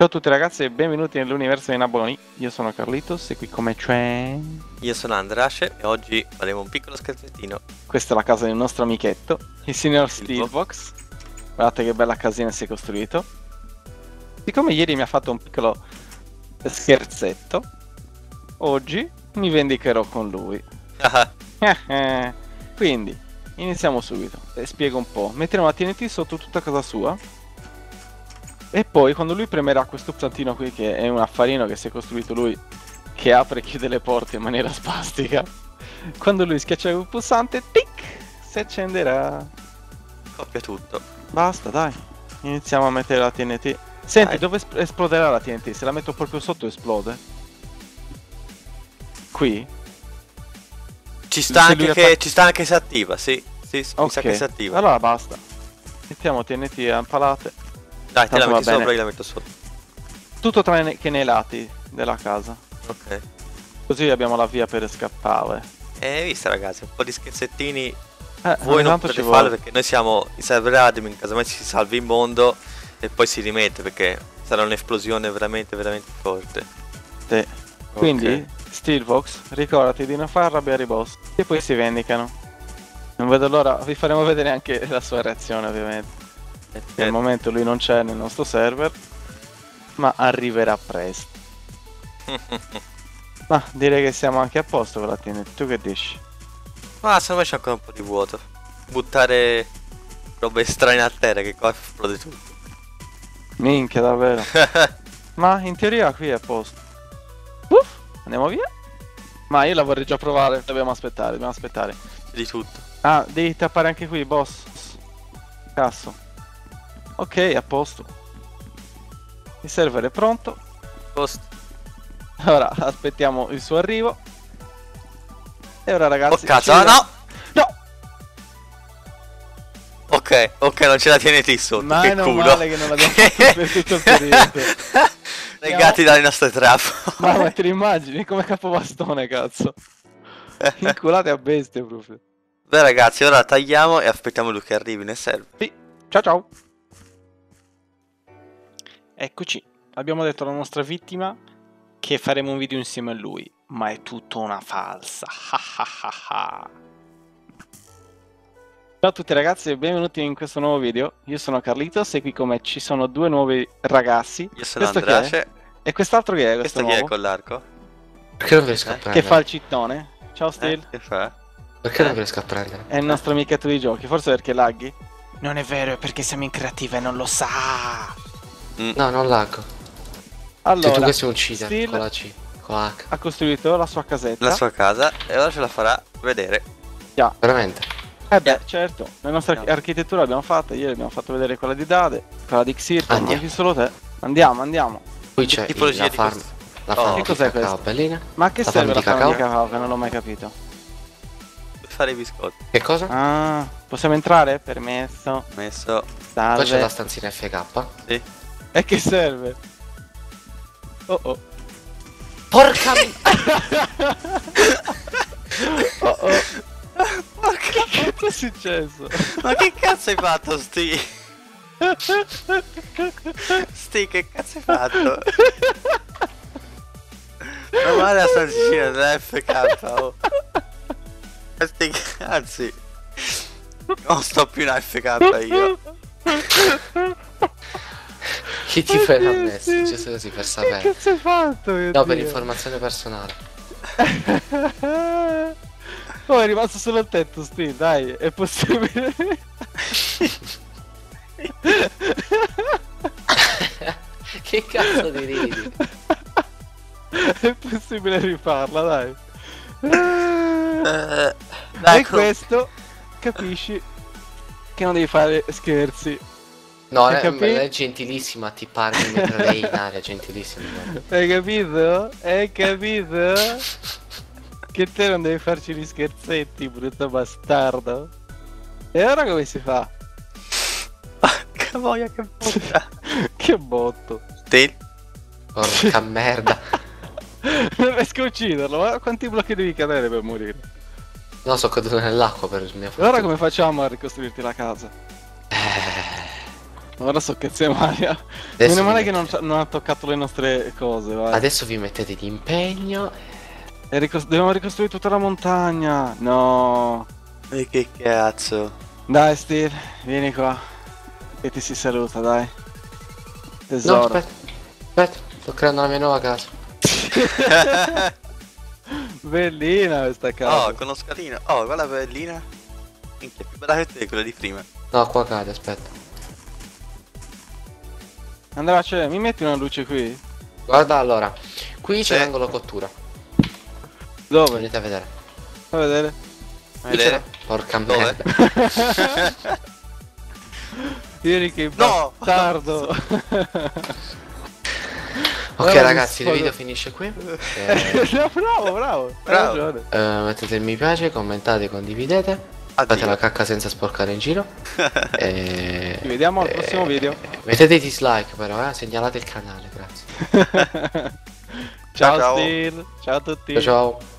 Ciao a tutti ragazzi e benvenuti nell'universo dei Nabbi. Io sono Carlitos e qui come c'è... Io sono Andrace e oggi faremo un piccolo scherzettino. Questa è la casa del nostro amichetto, il signor Steelbox. Guardate che bella casina si è costruito. Siccome ieri mi ha fatto un piccolo scherzetto, oggi mi vendicherò con lui. Quindi, iniziamo subito e spiego un po'. Metteremo la TNT sotto tutta casa sua. E poi quando lui premerà questo pulsantino qui, che è un affarino che si è costruito lui, che apre e chiude le porte in maniera spastica, quando lui schiaccia il pulsante, tic, si accenderà. Coppia tutto. Basta, dai. Iniziamo a mettere la TNT. Senti, dai. Dove esploderà la TNT? Se la metto proprio sotto esplode. Qui? Ci sta anche si attiva, sì. Sì, okay. Mi sa che si attiva. Allora basta. Mettiamo TNT a palate. Dai, te la metti sopra e la metto sotto. Tutto tranne che nei lati della casa. Ok. Così abbiamo la via per scappare. Vista ragazzi, un po' di scherzettini. Voi non potete farlo perché noi siamo i server admin, casomai si salvi il mondo e poi si rimette perché sarà un'esplosione veramente veramente forte. Sì. Okay. Quindi, Steelbox, ricordati di non far arrabbiare i boss e poi si vendicano. Non vedo l'ora, vi faremo vedere anche la sua reazione ovviamente. Nel momento lui non c'è nel nostro server, ma arriverà presto. Ma direi che siamo anche a posto con la TNT, tu che dici? Ma secondo me c'è ancora un po' di vuoto. Buttare robe strane a terra che qua esplode tutto. Minchia davvero. Ma in teoria qui è a posto. Uff, andiamo via. Ma io la vorrei già provare, dobbiamo aspettare. Di tutto. Ah, devi tappare anche qui, boss. Cazzo. Ok, a posto. Il server è pronto. Posto. Ora aspettiamo il suo arrivo. E ora ragazzi... Oh cazzo, no! Ok, non ce la TNT sotto, ma che culo. Male che non l'abbiamo fatto per tutto il periodo. Legati dalle nostre trap. Ma te li immagini come capobastone, cazzo. Inculate a bestie proprio. Beh ragazzi, ora tagliamo e aspettiamo lui che arrivi nel server. Sì. Ciao. Eccoci, abbiamo detto alla nostra vittima che faremo un video insieme a lui, ma è tutta una falsa. Ciao a tutti ragazzi e benvenuti in questo nuovo video. Io sono Carlitos e qui con me ci sono due nuovi ragazzi. Io sono Andrace. E quest'altro che è? Questo chi è con l'arco? Perché dovrei scappare? Che fa il cittone? Ciao Steel. Che fa? Perché dovrei scappare? È il nostro amichetto di giochi, forse perché laghi? Non è vero, è perché siamo in creativa e non lo sa. No, non laggo. Allora, tu che si uccide Steel con la C, con la H. Ha costruito la sua casetta, la sua casa, e ora ce la farà vedere. Yeah. Veramente? Eh beh, certo. La nostra architettura l'abbiamo fatta, ieri abbiamo fatto vedere quella di Dade, quella di Xir, anche solo te. Andiamo. Qui c'è la farm. La farm di cacao, bellina. Ma che serve la farm di cacao? Che non l'ho mai capito. Per fare i biscotti. Che cosa? Ah, possiamo entrare? Permesso. Messo. Salve. Poi c'è la stanzina FK. Sì. E che serve? Oh. Porca miseria! Oh. Porca miseria! Che è successo? Ma che cazzo hai fatto, Sti? Sti, che cazzo hai fatto? Ma guarda la salsicina dell'FK, oh. Sti cazzi! Non sto più in FK io. Chi ti fai la messa? Cioè se così per sapere. Che cazzo hai fatto? No, Dio. Per informazione personale. Oh, è rimasto solo il tetto, Steve, dai, è possibile. Che cazzo ti ridi? È possibile rifarla, dai. Dai, e questo capisci che non devi fare scherzi. No, è gentilissima, ti parli mentre lei in aria, gentilissima. Hai capito? Che te non devi farci gli scherzetti, brutto bastardo. E ora come si fa? Porca voglia, che botta. Che botto. Te? Porca merda. Non riesco a ucciderlo, ma quanti blocchi devi cadere per morire? No, sono caduto nell'acqua per il mio fatto. E ora come facciamo a ricostruirti la casa? Ora so che sei Mario. Meno male che non ha toccato le nostre cose, vai. Adesso vi mettete di impegno. E dobbiamo ricostruire tutta la montagna. No. E che cazzo. Dai Steel, vieni qua. Che ti si saluta, dai. Tesoro. No, aspetta. Aspetta, sto creando la mia nuova casa. Bellina questa casa. Oh, con lo scalino. Oh, guarda bellina. Minchia, più bella che te quella di prima. No, qua cade, aspetta. Andrace, mi metti una luce qui? Guarda, allora, qui c'è l'angolo cottura. Dove? Venite a vedere. A vedere. A vedere. Porca merda. Vieni che bastardo. Ok ragazzi, il video finisce qui. No, bravo. Mettete il mi piace, commentate, condividete. Fate la cacca senza sporcare in giro. Ci vediamo al prossimo video. Mettete i dislike però, segnalate il canale, grazie. Ciao Steel, ciao a tutti. Ciao.